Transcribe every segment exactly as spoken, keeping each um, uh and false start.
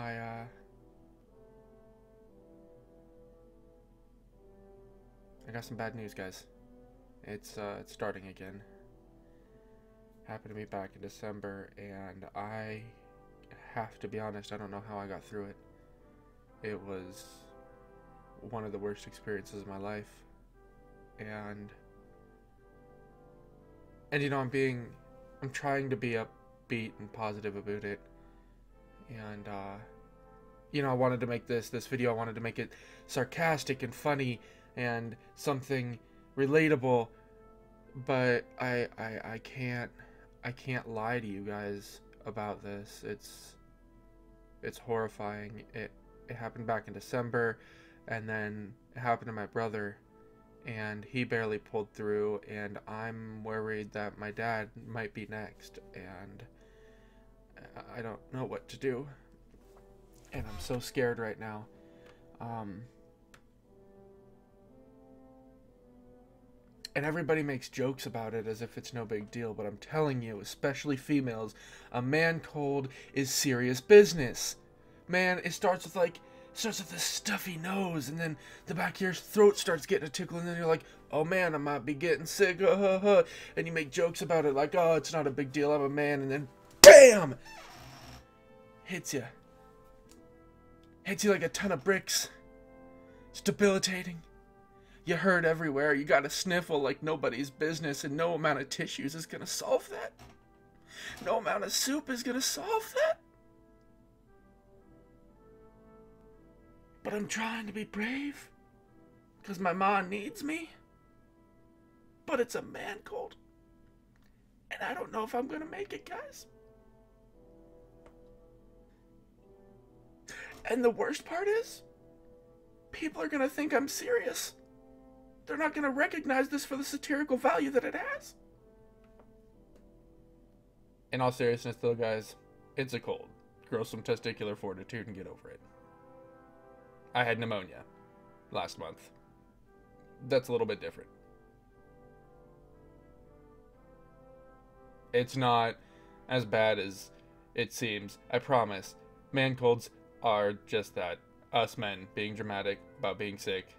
I, uh... I got some bad news, guys. It's, uh, it's starting again. Happened to me back in December, and I have to be honest, I don't know how I got through it. It was one of the worst experiences of my life. And... And, you know, I'm being... I'm trying to be upbeat and positive about it. And, uh... you know, I wanted to make this, this video, I wanted to make it sarcastic and funny and something relatable. But I, I, I can't... I can't lie to you guys about this. It's... It's horrifying. It, it happened back in December. And then it happened to my brother. And he barely pulled through, and I'm worried that my dad might be next, and I don't know what to do, and I'm so scared right now. Um, and everybody makes jokes about it as if it's no big deal, but I'm telling you, especially females, a man cold is serious business. Man, it starts with like, starts with this stuffy nose, and then the back of your throat starts getting a tickle, and then you're like, oh man, I might be getting sick, uh, uh, uh. And you make jokes about it, like, oh, it's not a big deal, I'm a man, and then BAM! Hits you. Hits you like a ton of bricks. It's debilitating. You hurt everywhere, you got a sniffle like nobody's business, and no amount of tissues is gonna solve that. No amount of soup is gonna solve that. But I'm trying to be brave, because my ma needs me, but it's a man cold, and I don't know if I'm going to make it, guys. And the worst part is, people are going to think I'm serious. They're not going to recognize this for the satirical value that it has. In all seriousness, though, guys, it's a cold. Grow some testicular fortitude and get over it. I had pneumonia last month. That's a little bit different. It's not as bad as it seems. I promise. Man colds are just that. Us men being dramatic about being sick.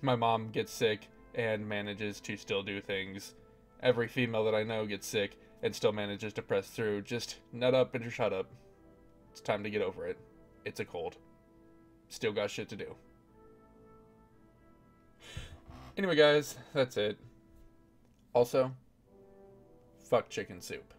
My mom gets sick and manages to still do things. Every female that I know gets sick and still manages to press through. Just nut up and shut up. It's time to get over it. It's a cold. Still got shit to do. Anyway, guys, that's it. Also, fuck chicken soup.